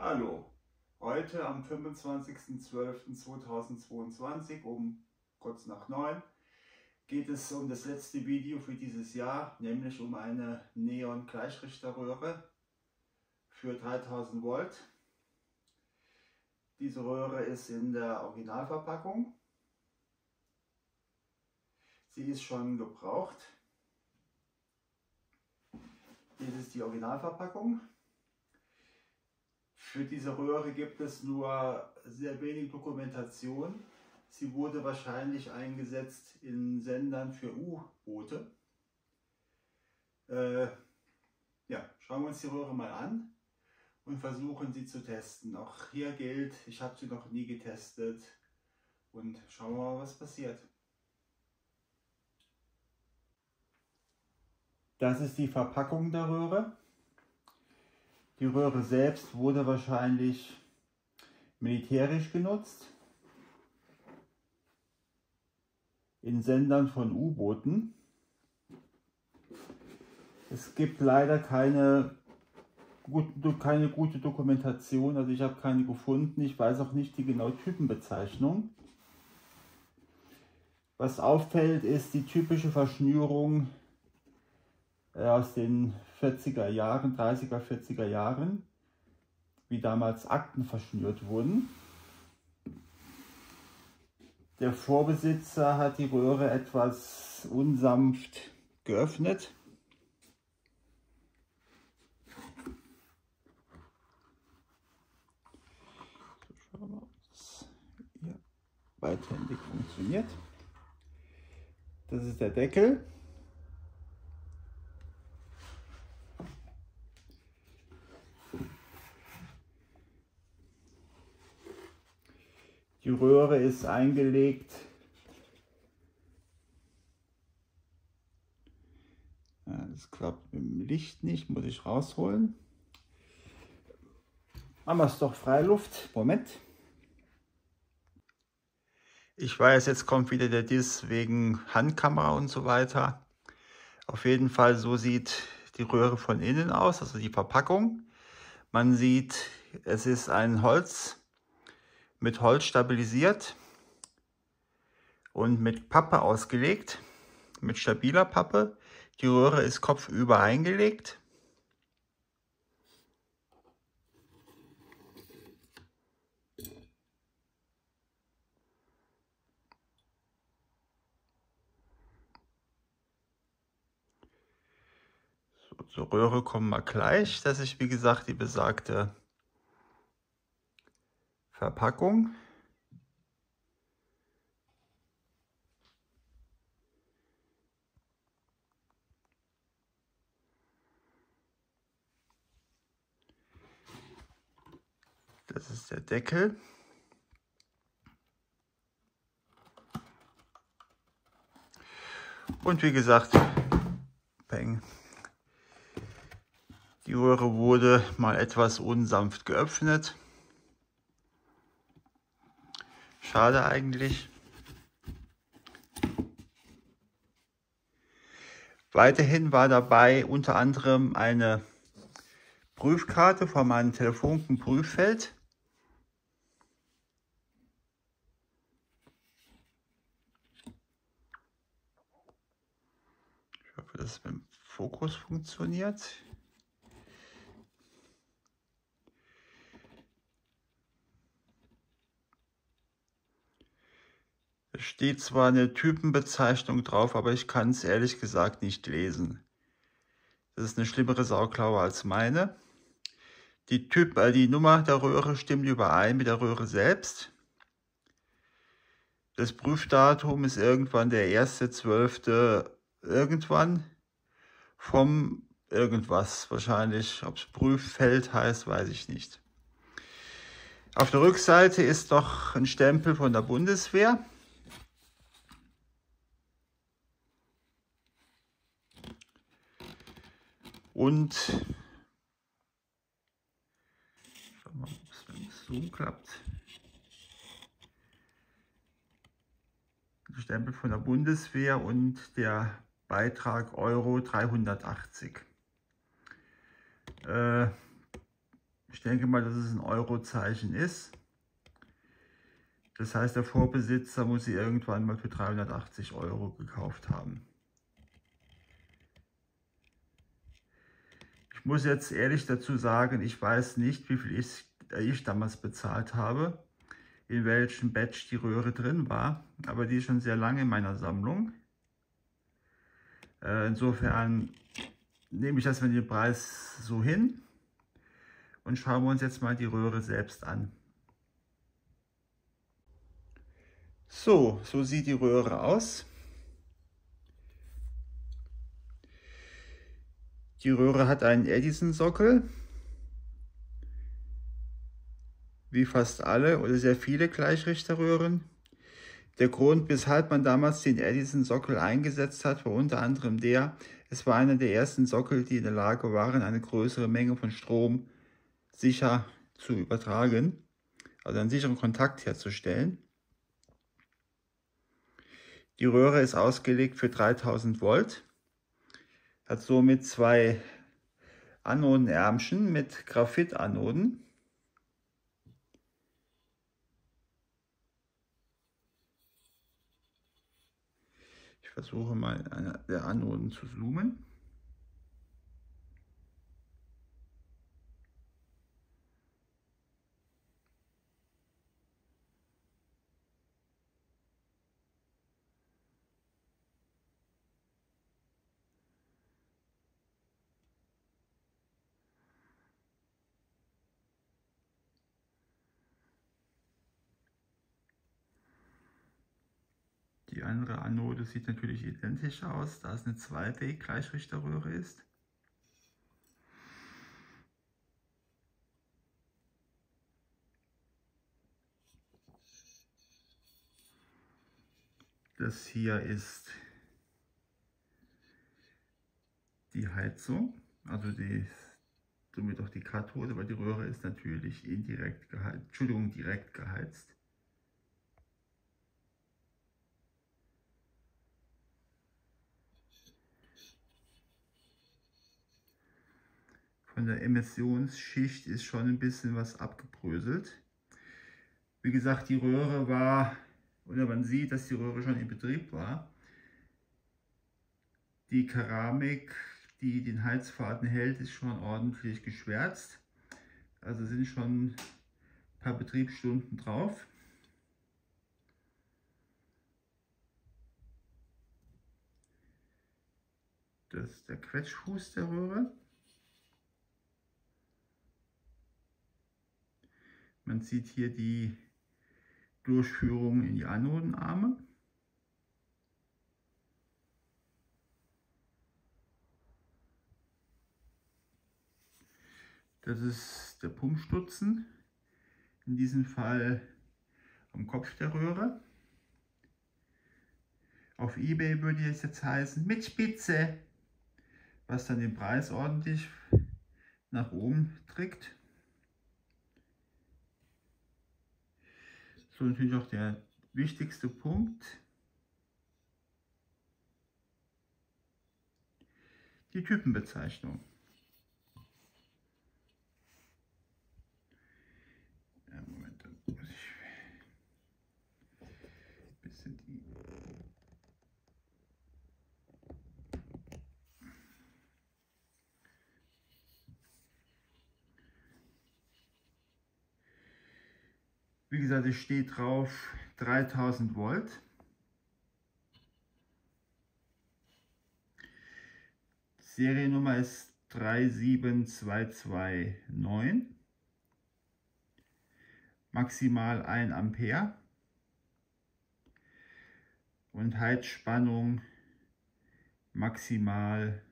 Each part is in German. Hallo, heute am 25.12.2022 um kurz nach 9 geht es um das letzte Video für dieses Jahr, nämlich um eine Neon-Gleichrichterröhre für 3000 Volt. Diese Röhre ist in der Originalverpackung. Sie ist schon gebraucht. Dies ist die Originalverpackung. Für diese Röhre gibt es nur sehr wenig Dokumentation. Sie wurde wahrscheinlich eingesetzt in Sendern für U-Boote. Schauen wir uns die Röhre mal an und versuchen sie zu testen. Auch hier gilt, ich habe sie noch nie getestet und schauen wir mal, was passiert. Das ist die Verpackung der Röhre. Die Röhre selbst wurde wahrscheinlich militärisch genutzt, in Sendern von U-Booten. Es gibt leider keine gute Dokumentation, also ich habe keine gefunden. Ich weiß auch nicht die genaue Typenbezeichnung. Was auffällt, ist die typische Verschnürung aus den 30er, 40er Jahren, wie damals Akten verschnürt wurden. Der Vorbesitzer hat die Röhre etwas unsanft geöffnet. So, schauen wir mal, ob das hier beidhändig funktioniert. Das ist der Deckel. Die Röhre ist eingelegt. Das klappt mit dem Licht nicht, muss ich rausholen. Machen wir es doch Freiluft. Moment. Ich weiß, jetzt kommt wieder der Diss wegen Handkamera und so weiter. Auf jeden Fall, so sieht die Röhre von innen aus, also die Verpackung. Man sieht, es ist ein Holz. Mit Holz stabilisiert und mit Pappe ausgelegt, mit stabiler Pappe. Die Röhre ist kopfüber eingelegt. So, zur Röhre kommen wir gleich. Das ist, wie gesagt, die besagte Verpackung. Das ist der Deckel. Und wie gesagt, bang. Die Röhre wurde mal etwas unsanft geöffnet. Schade eigentlich. Weiterhin war dabei unter anderem eine Prüfkarte von meinem Telefunken-Prüffeld. Ich hoffe, dass es mit dem Fokus funktioniert. Steht zwar eine Typenbezeichnung drauf, aber ich kann es ehrlich gesagt nicht lesen. Das ist eine schlimmere Sauklaue als meine. Die Nummer der Röhre stimmt überein mit der Röhre selbst. Das Prüfdatum ist irgendwann der 1.12. irgendwann vom irgendwas wahrscheinlich. Ob es Prüffeld heißt, weiß ich nicht. Auf der Rückseite ist noch ein Stempel von der Bundeswehr. Und schauen wir mal, ob es mit dem Zoom klappt. Der Stempel von der Bundeswehr und der Beitrag Euro 380. Ich denke mal, dass es ein Eurozeichen ist. Das heißt, der Vorbesitzer muss sie irgendwann mal für 380 € gekauft haben. Ich muss jetzt ehrlich dazu sagen, ich weiß nicht, wie viel ich damals bezahlt habe, in welchem Batch die Röhre drin war, aber die ist schon sehr lange in meiner Sammlung. Insofern nehme ich das mit dem Preis so hin und schauen wir uns jetzt mal die Röhre selbst an. So sieht die Röhre aus. Die Röhre hat einen Edison-Sockel, wie fast alle oder sehr viele Gleichrichterröhren. Der Grund, weshalb man damals den Edison-Sockel eingesetzt hat, war unter anderem der, es war einer der ersten Sockel, die in der Lage waren, eine größere Menge von Strom sicher zu übertragen, also einen sicheren Kontakt herzustellen. Die Röhre ist ausgelegt für 3000 Volt, hat somit zwei Anodenärmchen mit Graphitanoden. Ich versuche mal eine der Anoden zu zoomen. Die andere Anode sieht natürlich identisch aus, da es eine Zwei-Weg-Gleichrichterröhre ist. Das hier ist die Heizung, also somit auch die Kathode, weil die Röhre ist natürlich direkt geheizt. Von der Emissionsschicht ist schon ein bisschen was abgebröselt. Wie gesagt, die Röhre war, oder man sieht, dass die Röhre schon in Betrieb war. Die Keramik, die den Heizfaden hält, ist schon ordentlich geschwärzt. Also sind schon ein paar Betriebsstunden drauf. Das ist der Quetschfuß der Röhre. Man sieht hier die Durchführung in die Anodenarme. Das ist der Pumpstutzen, in diesem Fall am Kopf der Röhre. Auf eBay würde es jetzt heißen, mit Spitze, was dann den Preis ordentlich nach oben trägt. So, natürlich auch der wichtigste Punkt, die Typenbezeichnung. Ja, Moment, da muss ich ein bisschen die... Wie gesagt, es steht drauf 3000 Volt. Die Seriennummer ist 37229. Maximal 1 Ampere. Und Heizspannung maximal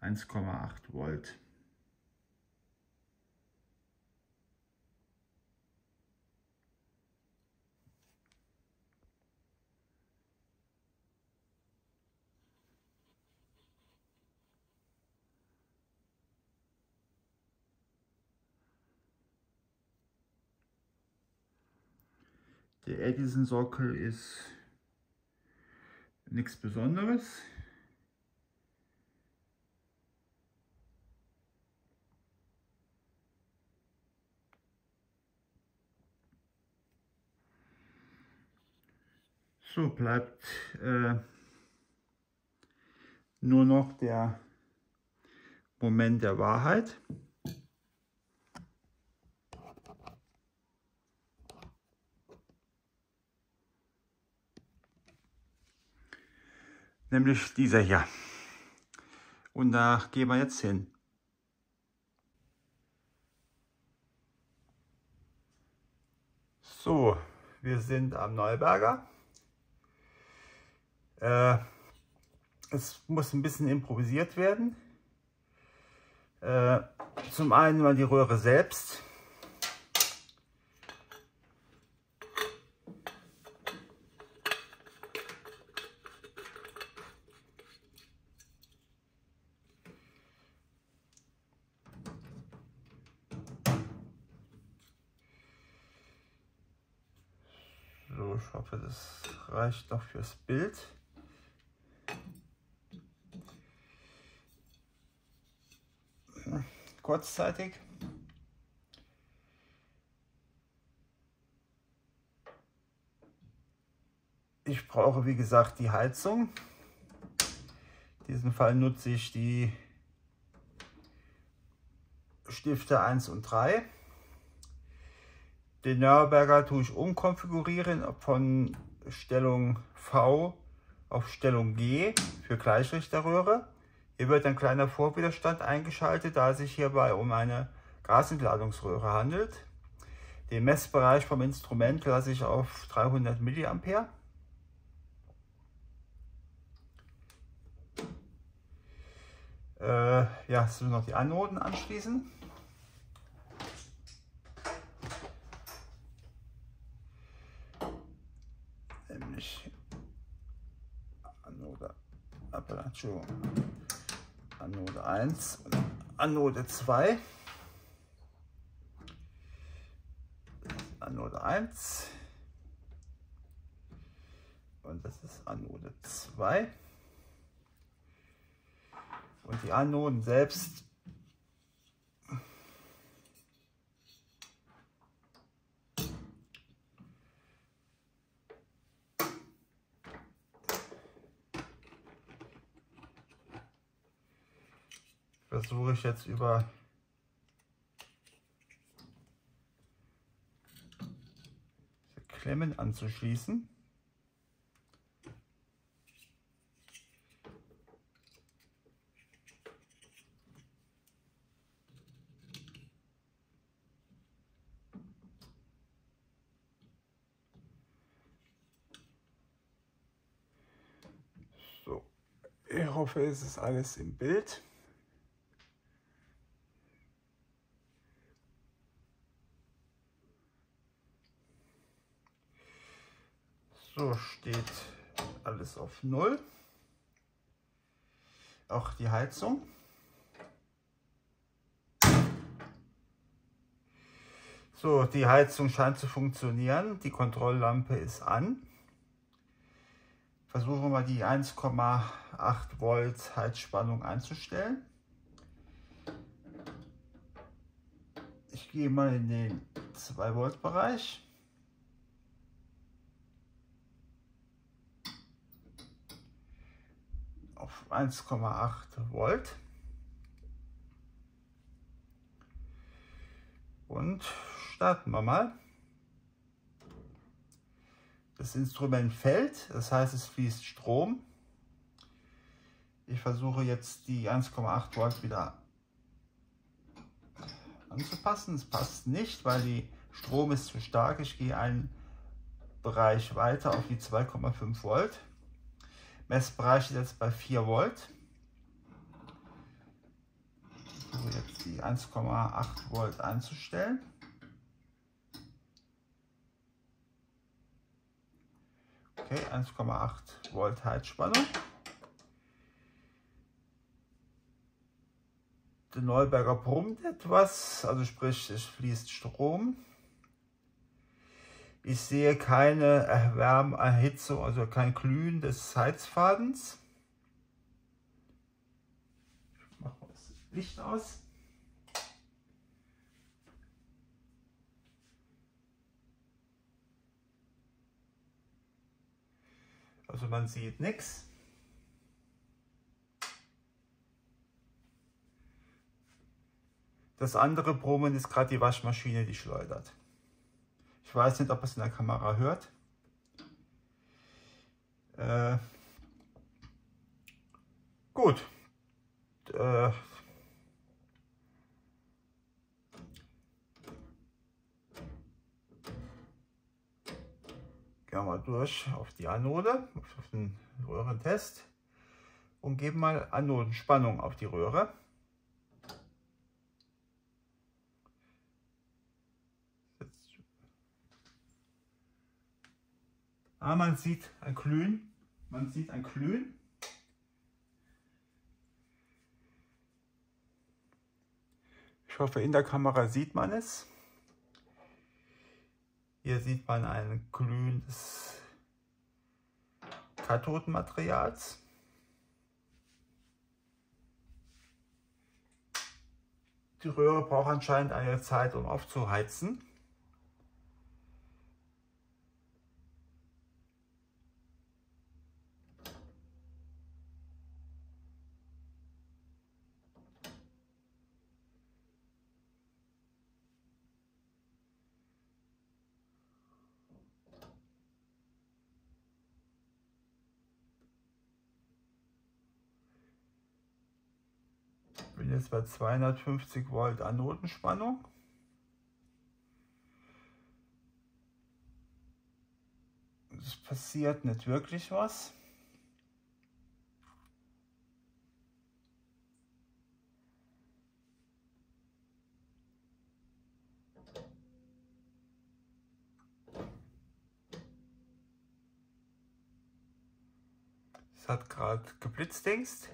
1,8 Volt. Der Edison-Sockel ist nichts Besonderes. So bleibt nur noch der Moment der Wahrheit. Nämlich dieser hier. Und da gehen wir jetzt hin. So, wir sind am Neuberger. Es muss ein bisschen improvisiert werden. Zum einen mal die Röhre selbst. So, ich hoffe, das reicht noch fürs Bild. Kurzzeitig. Ich brauche, wie gesagt, die Heizung. In diesem Fall nutze ich die Stifte 1 und 3. Den Neuberger tue ich umkonfigurieren von Stellung V auf Stellung G für Gleichrichterröhre. Hier wird ein kleiner Vorwiderstand eingeschaltet, da es sich hierbei um eine Gasentladungsröhre handelt. Den Messbereich vom Instrument lasse ich auf 300 mA. Ja, jetzt müssen wir noch die Anoden anschließen. Nämlich Anode, Entschuldigung. Anode 1 und Anode 2. Anode 1 und das ist Anode 2. Und die Anoden selbst versuche ich jetzt über diese Klemmen anzuschließen. So, ich hoffe, es ist alles im Bild. So steht alles auf 0, auch die Heizung. So, die Heizung scheint zu funktionieren, die Kontrolllampe ist an. Versuchen wir mal die 1,8 Volt Heizspannung einzustellen. Ich gehe mal in den 2 Volt Bereich. Auf 1,8 Volt und starten wir mal. Das Instrument fällt, das heißt, es fließt Strom. Ich versuche jetzt die 1,8 Volt wieder anzupassen. Es passt nicht, weil der Strom ist zu stark. Ich gehe einen Bereich weiter auf die 2,5 Volt. Messbereich ist jetzt bei 4 Volt. So, jetzt die 1,8 Volt einzustellen. Okay, 1,8 Volt Heizspannung. Der Neuberger brummt etwas, also sprich, es fließt Strom. Ich sehe keine Erhitzung, also kein Glühen des Heizfadens. Ich mache das Licht aus. Also man sieht nichts. Das andere Brummen ist gerade die Waschmaschine, die schleudert. Ich weiß nicht, ob es in der Kamera hört. Gut. Gehen wir mal durch auf die Anode, auf den Röhrentest und geben mal Anodenspannung auf die Röhre. Ah, man sieht ein Glühen. Man sieht ein Glühen. Ich hoffe, in der Kamera sieht man es. Hier sieht man ein Glühen des Kathodenmaterials. Die Röhre braucht anscheinend eine Zeit, um aufzuheizen. Jetzt bei 250 Volt Anodenspannung. Es passiert nicht wirklich was. Es hat gerade geblitzdingst.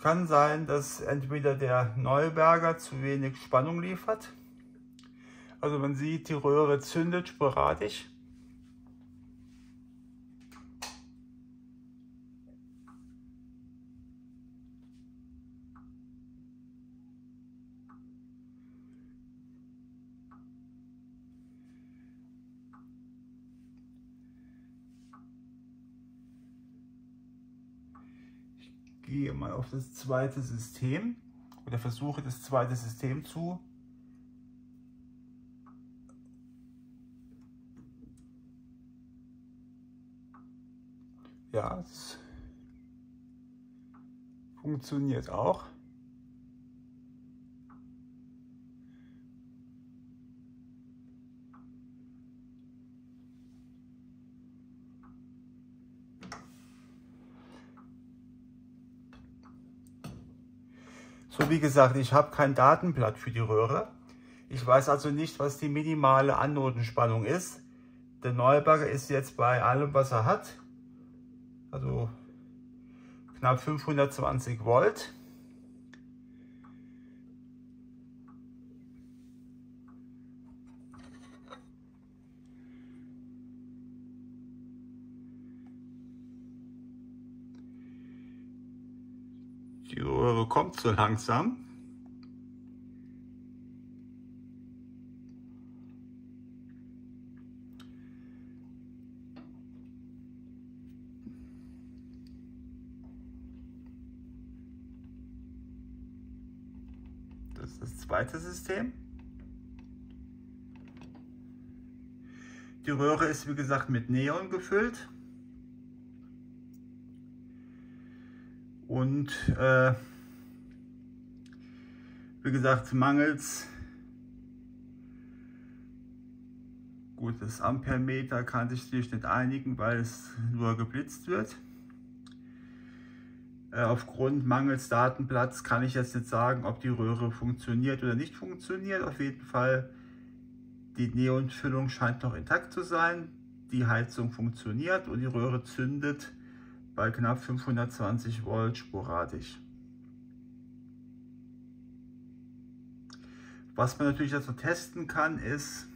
Kann sein, dass entweder der Neuberger zu wenig Spannung liefert. Also man sieht, die Röhre zündet sporadisch. Gehe mal auf das zweite System oder versuche das zweite System zu ja, es funktioniert auch. So, wie gesagt, ich habe kein Datenblatt für die Röhre. Ich weiß also nicht, was die minimale Anodenspannung ist. Der Neuberger ist jetzt bei allem, was er hat, also knapp 520 Volt. Die Röhre kommt so langsam. Das ist das zweite System. Die Röhre ist, wie gesagt, mit Neon gefüllt. Und wie gesagt, mangels gutes Amperemeter kann sich natürlich nicht einigen, weil es nur geblitzt wird. Aufgrund mangels Datenplatz kann ich jetzt nicht sagen, ob die Röhre funktioniert oder nicht funktioniert. Auf jeden Fall, die Neonfüllung scheint noch intakt zu sein, die Heizung funktioniert und die Röhre zündet bei knapp 520 Volt sporadisch. Was man natürlich dazu testen kann, ist,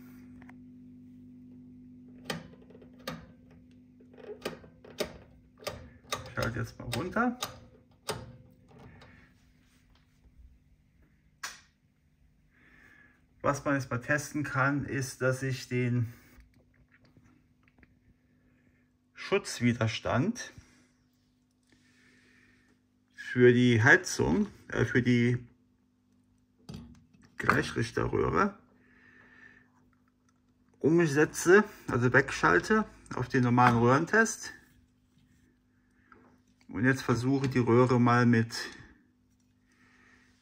ich schalte jetzt mal runter. Was man jetzt mal testen kann, ist, dass ich den Schutzwiderstand für die Heizung, für die Gleichrichterröhre umsetze, also wegschalte auf den normalen Röhrentest. Und jetzt versuche die Röhre mal mit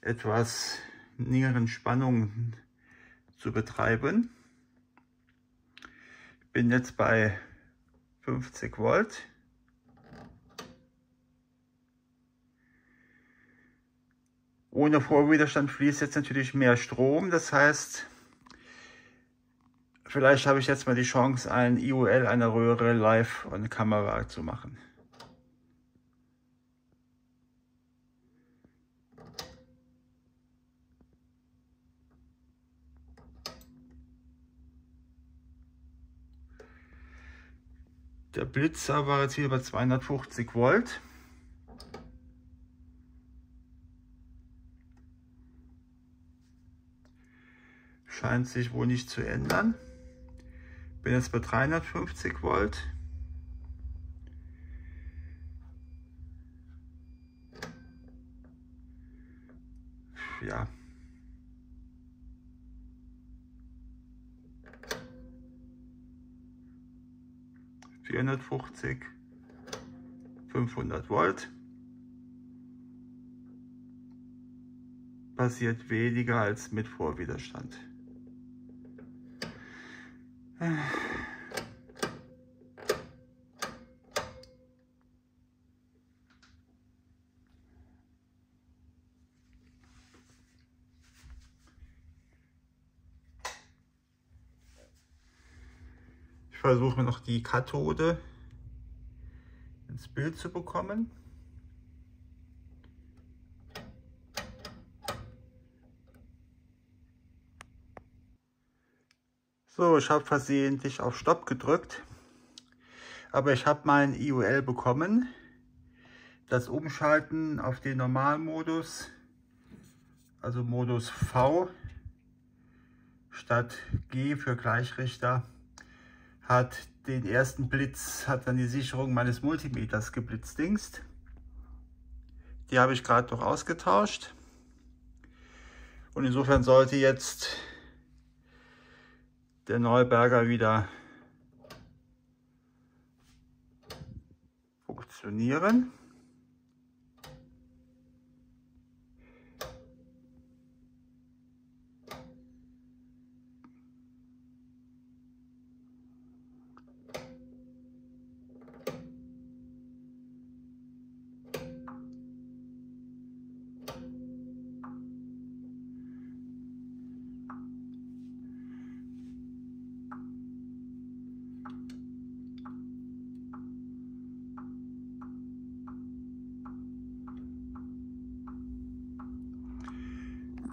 etwas niedrigeren Spannungen zu betreiben. Ich bin jetzt bei 50 Volt. Ohne Vorwiderstand fließt jetzt natürlich mehr Strom, das heißt, vielleicht habe ich jetzt mal die Chance, ein IOL einer Röhre live on Kamera zu machen. Der Blitzer war jetzt wieder bei 250 Volt. Scheint sich wohl nicht zu ändern. Bin jetzt bei 350 Volt. Ja. ...450, 500 Volt. Passiert weniger als mit Vorwiderstand. Ich versuche noch die Kathode ins Bild zu bekommen. So, ich habe versehentlich auf Stopp gedrückt, aber ich habe mein IOL bekommen. Das Umschalten auf den Normalmodus, also Modus V statt G für Gleichrichter, hat den ersten Blitz, hat dann die Sicherung meines Multimeters geblitzdingst. Die habe ich gerade noch ausgetauscht. Und insofern sollte jetzt der Neuberger wieder funktionieren.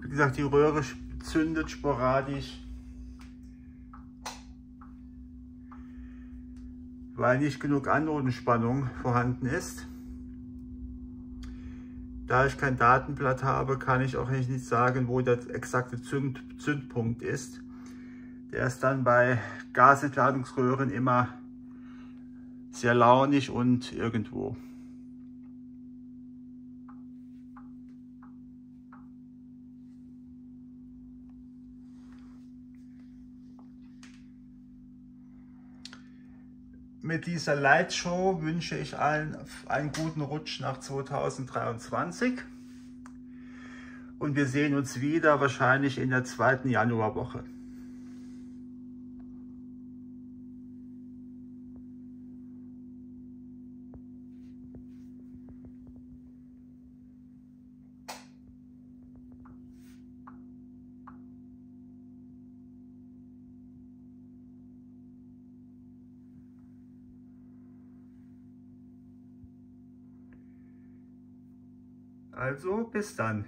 Wie gesagt, die Röhre zündet sporadisch, weil nicht genug Anodenspannung vorhanden ist. Da ich kein Datenblatt habe, kann ich auch nicht sagen, wo der exakte Zündpunkt ist. Der ist dann bei Gasentladungsröhren immer sehr launig und irgendwo. Mit dieser Lightshow wünsche ich allen einen guten Rutsch nach 2023 und wir sehen uns wieder wahrscheinlich in der zweiten Januarwoche. Also bis dann.